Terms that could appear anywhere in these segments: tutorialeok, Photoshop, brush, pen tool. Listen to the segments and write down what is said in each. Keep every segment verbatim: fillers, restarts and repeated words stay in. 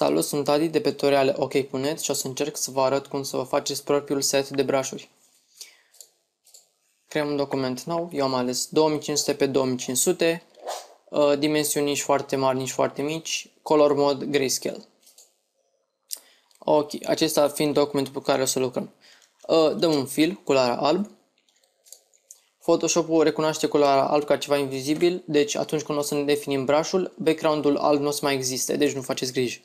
Salut, sunt Adi de pe tutorialeok punct net și o să încerc să vă arăt cum să vă faceți propriul set de brașuri. Creăm un document nou, eu am ales două mii cinci sute pe două mii cinci sute, dimensiuni nici foarte mari, nici foarte mici, color mode grayscale. Ok, acesta fiind documentul pe care o să lucrăm. Dăm un fil, culoarea alb. Photoshop-ul recunoaște culoarea alb ca ceva invizibil, deci atunci când o să ne definim brush-ul, background-ul alb nu o să mai existe, deci nu faceți griji.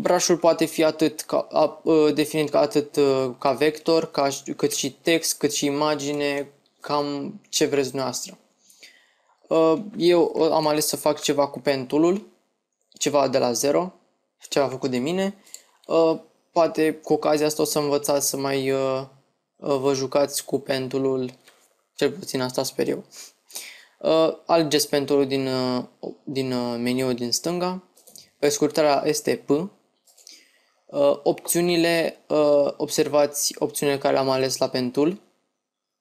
Brush-ul poate fi atât ca, definit ca atât ca vector, ca, cât și text, cât și imagine, cam ce vreți dumneavoastră. Eu am ales să fac ceva cu pen tool-ul, ceva de la zero, ceva făcut de mine. Poate cu ocazia asta o să învățați să mai vă jucați cu pen tool-ul, cel puțin asta sper eu. Algeți pen tool-ul din, din meniul din stânga. Scurtarea este P. Opțiunile, observați opțiunile care am ales la pen tool,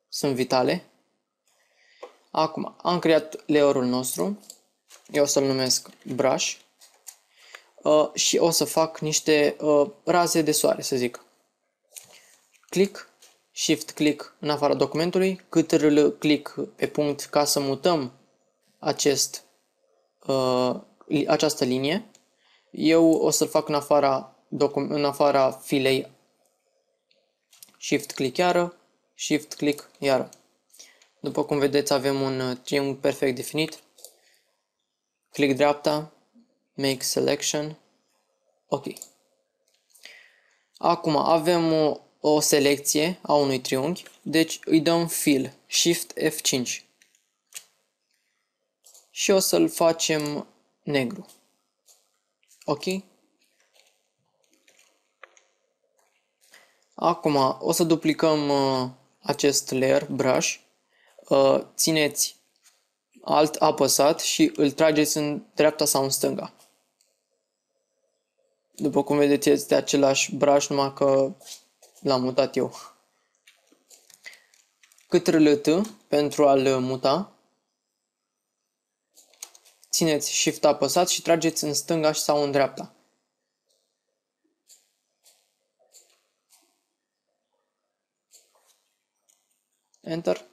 sunt vitale. Acum am creat layer-ul nostru, eu o să-l numesc brush și o să fac niște raze de soare, să zic. Click, shift click în afara documentului, control click pe punct ca să mutăm acest, această linie. Eu o să-l fac în afara, în afara filei, shift click iară, shift click iară. După cum vedeți avem un triunghi perfect definit, click dreapta, make selection, ok. Acum avem o, o selecție a unui triunghi, deci îi dăm fill, shift F cinci și o să-l facem negru. Ok. Acum o să duplicăm uh, acest layer brush. Uh, țineți alt apăsat și îl trageți în dreapta sau în stânga. După cum vedeți este același brush, numai că l-am mutat eu. Ctrl T pentru a-l muta. Țineți Shift apăsat și trageți în stânga sau în dreapta. Enter.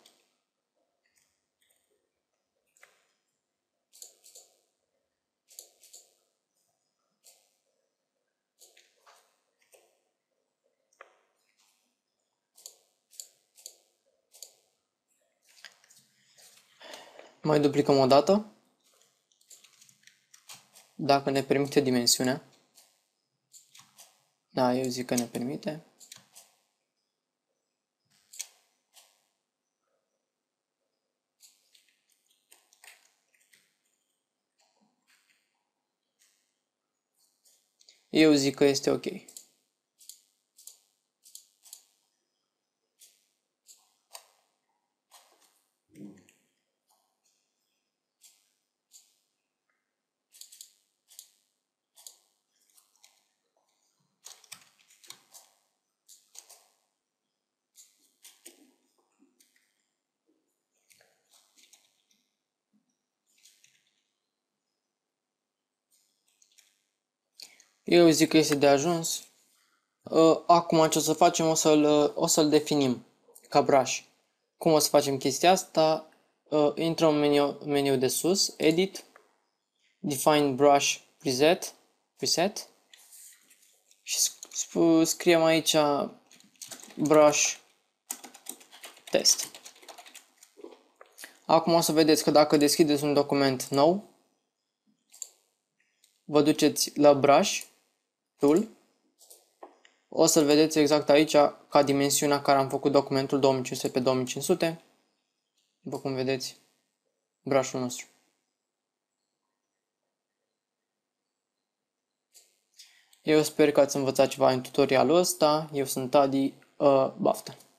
Mai duplicăm o dată, dacă ne permite dimensiunea. Da, eu zic că ne permite. Eu zic că este ok. Eu zic că este de ajuns. Acum ce o să facem, o să-l o să-l definim ca brush. Cum o să facem chestia asta? Intrăm în meniu, meniu de sus, Edit, Define Brush Preset, preset și scriem aici Brush Test. Acum o să vedeți că dacă deschideți un document nou, vă duceți la Brush Tool, o să-l vedeți exact aici ca dimensiunea care am făcut documentul două mii cinci sute pe două mii cinci sute, după cum vedeți brush-ul nostru. Eu sper că ați învățat ceva în tutorialul ăsta, eu sunt Adi, uh, baftă!